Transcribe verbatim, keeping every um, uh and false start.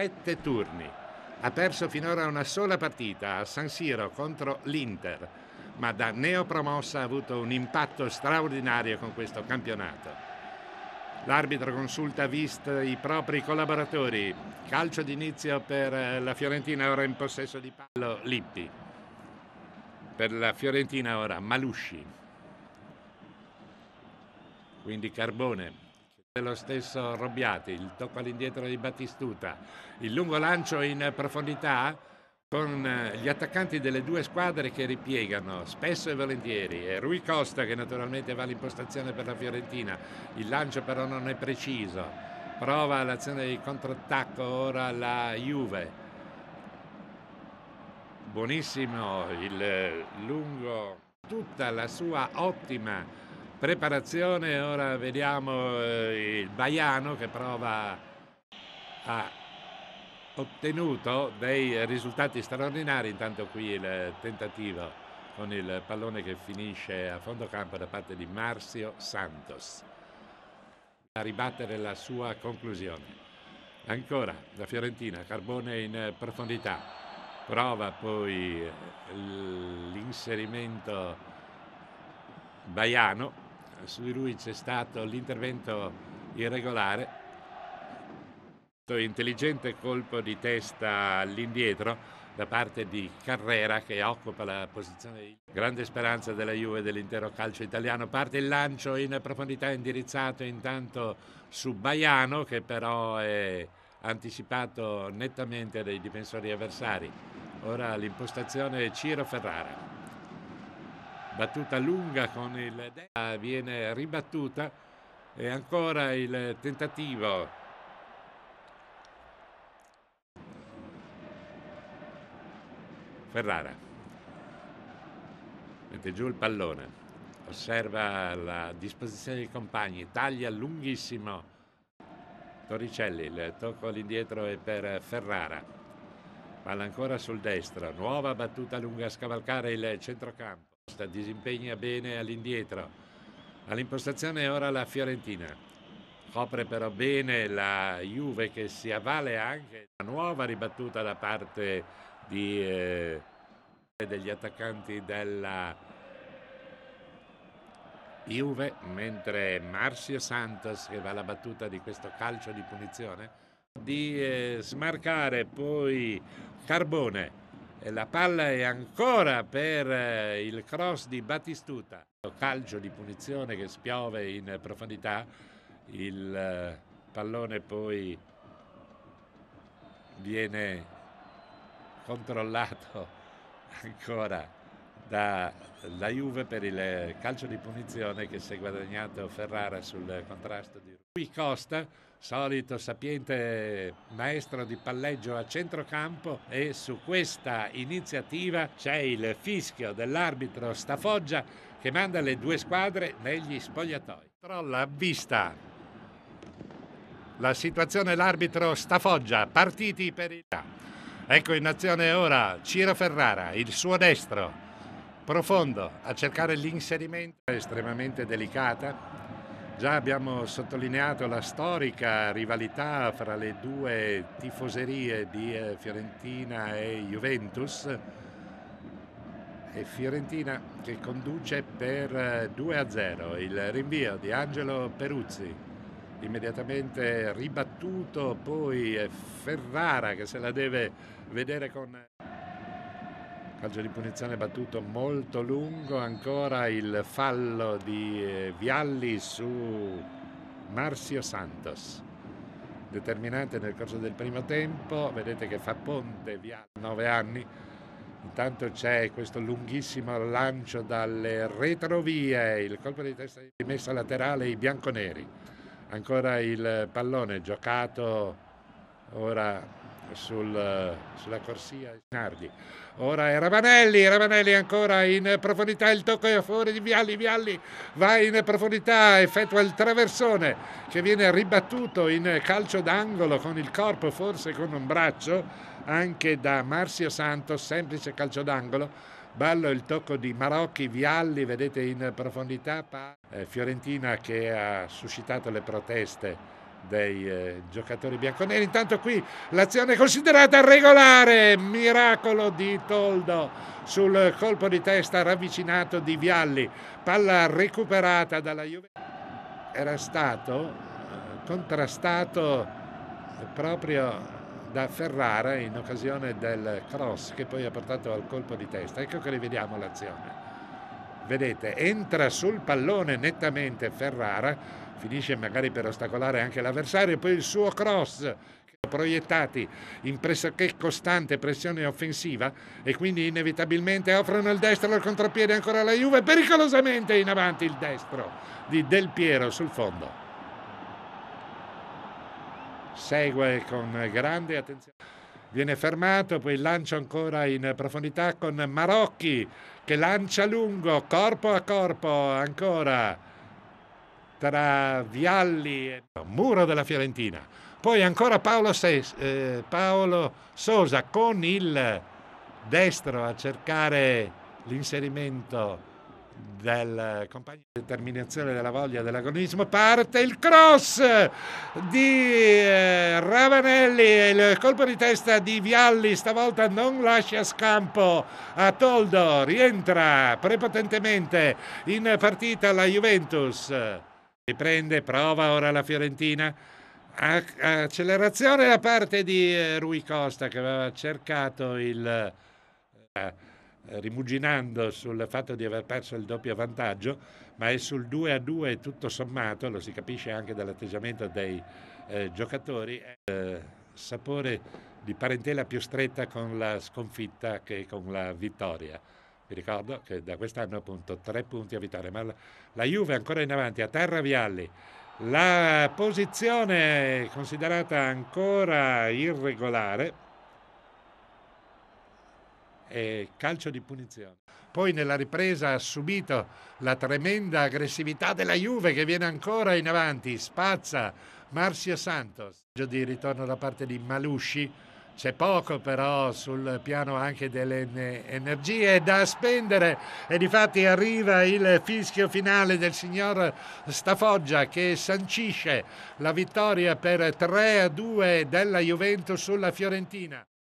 sette turni. Ha perso finora una sola partita a San Siro contro l'Inter, ma da neopromossa ha avuto un impatto straordinario con questo campionato. L'arbitro consulta vist i propri collaboratori. Calcio d'inizio per la Fiorentina, ora in possesso di palla Lippi. Per la Fiorentina ora Malusci. Quindi Carbone. Lo stesso Robbiati, il tocco all'indietro di Battistuta, il lungo lancio in profondità con gli attaccanti delle due squadre che ripiegano spesso e volentieri. È Rui Costa che naturalmente va all'impostazione per la Fiorentina, il lancio però non è preciso, prova l'azione di contrattacco ora la Juve. Buonissimo il lungo, tutta la sua ottima preparazione. Ora vediamo il Baiano che prova, ha ottenuto dei risultati straordinari. Intanto qui il tentativo con il pallone che finisce a fondo campo da parte di Marcio Santos a ribattere la sua conclusione. Ancora la Fiorentina, Carbone in profondità, prova poi l'inserimento Baiano. Su di lui c'è stato l'intervento irregolare, intelligente colpo di testa all'indietro da parte di Carrera che occupa la posizione di grande speranza della Juve e dell'intero calcio italiano. Parte il lancio in profondità indirizzato intanto su Baiano, che però è anticipato nettamente dai difensori avversari. Ora l'impostazione Ciro Ferrara. Battuta lunga con il destra, viene ribattuta e ancora il tentativo. Ferrara mette giù il pallone, osserva la disposizione dei compagni, taglia lunghissimo Torricelli, il tocco all'indietro è per Ferrara, palla ancora sul destro, nuova battuta lunga a scavalcare il centrocampo. Disimpegna bene all'indietro all'impostazione ora la Fiorentina, copre però bene la Juve che si avvale anche una nuova ribattuta da parte di, eh, degli attaccanti della Juve, mentre Marcio Santos che va alla battuta di questo calcio di punizione di eh, smarcare poi Carbone. E la palla è ancora per il cross di Battistuta. Calcio di punizione che spiove in profondità. Il pallone poi viene controllato ancora dalla Juve per il calcio di punizione che si è guadagnato Ferrara sul contrasto di Rui Costa, solito sapiente maestro di palleggio a centrocampo. E su questa iniziativa c'è il fischio dell'arbitro Stafoggia che manda le due squadre negli spogliatoi. Controlla a vista la situazione l'arbitro Stafoggia. Partiti per il... Ecco in azione ora Ciro Ferrara, il suo destro profondo a cercare l'inserimento, estremamente delicata. Già abbiamo sottolineato la storica rivalità fra le due tifoserie di Fiorentina e Juventus, e Fiorentina che conduce per due a zero. Il rinvio di Angelo Peruzzi, immediatamente ribattuto poi Ferrara che se la deve vedere con... Calcio di punizione battuto molto lungo, ancora il fallo di Vialli su Marcio Santos. Determinante nel corso del primo tempo, vedete che fa ponte Vialli, nove anni. Intanto c'è questo lunghissimo lancio dalle retrovie, il colpo di testa di rimessa laterale i bianconeri. Ancora il pallone giocato ora... Sul, sulla corsia Nardi. Ora è Ravanelli, Ravanelli ancora in profondità, il tocco è a favore di Vialli, Vialli va in profondità, effettua il traversone che viene ribattuto in calcio d'angolo con il corpo, forse con un braccio, anche da Marcio Santos, semplice calcio d'angolo. Ballo il tocco di Marocchi, Vialli, vedete in profondità, Fiorentina che ha suscitato le proteste dei eh, giocatori bianconeri. Intanto qui l'azione è considerata regolare, miracolo di Toldo sul colpo di testa ravvicinato di Vialli, palla recuperata dalla Juve. Era stato eh, contrastato proprio da Ferrara in occasione del cross che poi ha portato al colpo di testa. Ecco che rivediamo l'azione. Vedete, entra sul pallone nettamente Ferrara, finisce magari per ostacolare anche l'avversario, e poi il suo cross, proiettati in pressoché costante pressione offensiva, e quindi inevitabilmente offrono il destro al contropiede ancora la Juve, pericolosamente in avanti il destro di Del Piero sul fondo. Segue con grande attenzione, viene fermato, poi lancio ancora in profondità con Marocchi che lancia lungo, corpo a corpo ancora tra Vialli e muro della Fiorentina. Poi ancora Paulo, Ses, eh, Paulo Sousa con il destro a cercare l'inserimento del compagno. Determinazione della voglia, dell'agonismo, parte il cross di Ravanelli e il colpo di testa di Vialli stavolta non lascia scampo a Toldo, rientra prepotentemente in partita la Juventus. Riprende, prova ora la Fiorentina, accelerazione da parte di Rui Costa che aveva cercato il rimuginando sul fatto di aver perso il doppio vantaggio, ma è sul due a due tutto sommato, lo si capisce anche dall'atteggiamento dei eh, giocatori, eh, sapore di parentela più stretta con la sconfitta che con la vittoria. Vi ricordo che da quest'anno appunto tre punti a vittoria, ma la, la Juve ancora in avanti, a terra Vialli, la posizione è considerata ancora irregolare e calcio di punizione. Poi nella ripresa ha subito la tremenda aggressività della Juve che viene ancora in avanti, spazza Marcio Santos, di ritorno da parte di Malusci. C'è poco però sul piano anche delle energie da spendere e difatti arriva il fischio finale del signor Stafoggia che sancisce la vittoria per tre a due della Juventus sulla Fiorentina.